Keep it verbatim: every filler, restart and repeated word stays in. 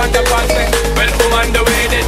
on the pathway. Welcome on the way.